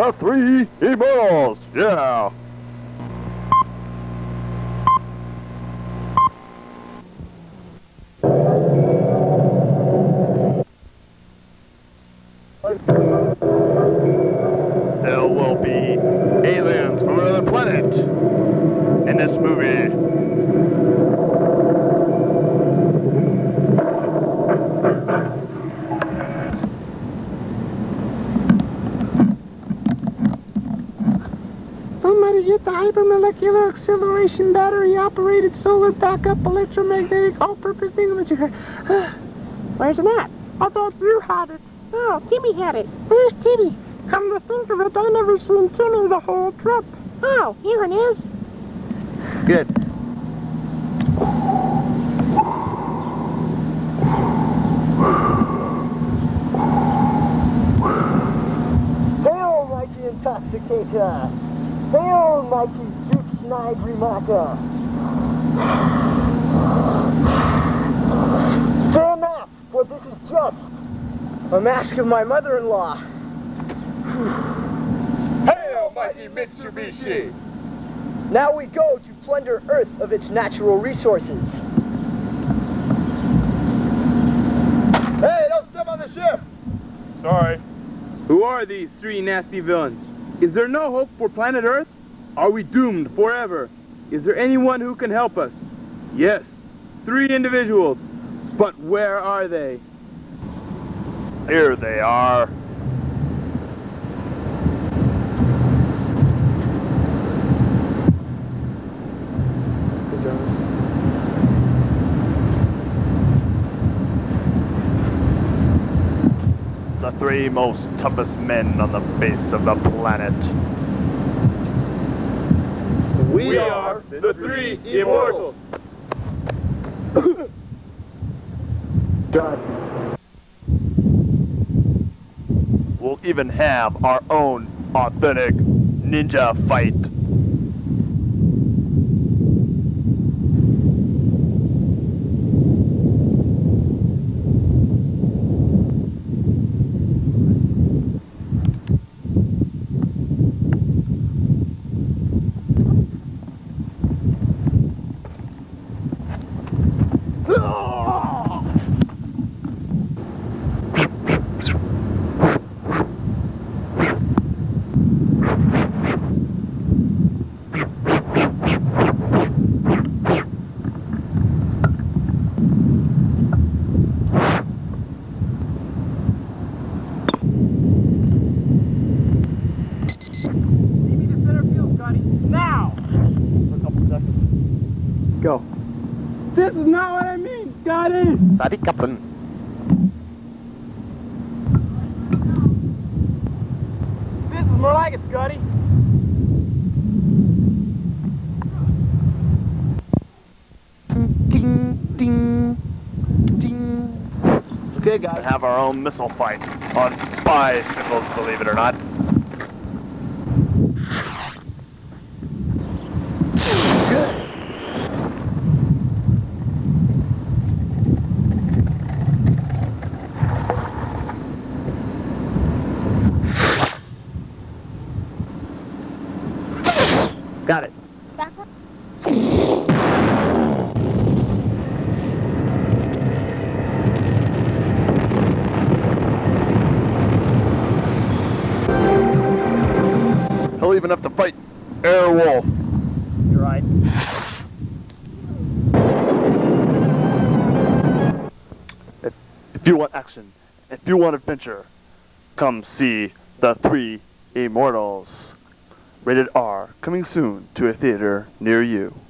The 3 Immortals! Yeah! There will be aliens from another planet in this movie. Somebody hit the hypermolecular acceleration battery-operated solar backup electromagnetic all-purpose thing that you heard. Where's it at? I thought you had it. Oh, Timmy had it. Where's Timmy? Come to think of it, I never seen Timmy the whole trip. Oh, here it is. It's good. They all might be Intoxicator. They all might be Duke Snidermaka. Fair enough, but this is just a mask of my mother-in-law. Hail, mighty Mitsubishi! Now we go to plunder Earth of its natural resources. Hey, don't step on the ship! Sorry. Who are these three nasty villains? Is there no hope for planet Earth? Are we doomed forever? Is there anyone who can help us? Yes, three individuals. But where are they? Here they are. The three most toughest men on the face of the planet. We are the 3 Immortals. Done. We'll even have our own authentic ninja fight. Go. This is not what I mean, Scotty! Sorry, Captain. This is more like it, Scotty. Ding, ding, ding. Okay, guys. We have our own missile fight on bicycles, believe it or not. Got it. Backward. He'll even have to fight Air Wolf. You're right. If you want action, if you want adventure, come see the 3 Immortals. Rated R, coming soon to a theater near you.